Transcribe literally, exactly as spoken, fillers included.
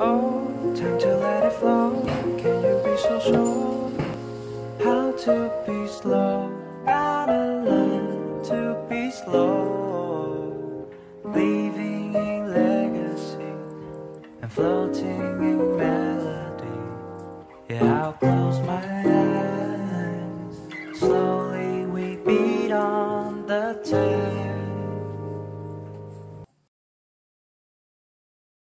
Oh, time to let it flow. Can you be so sure how to be slow? Gotta learn to be slow. Leaving a legacy and floating in melody. Yeah, I'll close my eyes. Slowly we beat on the table.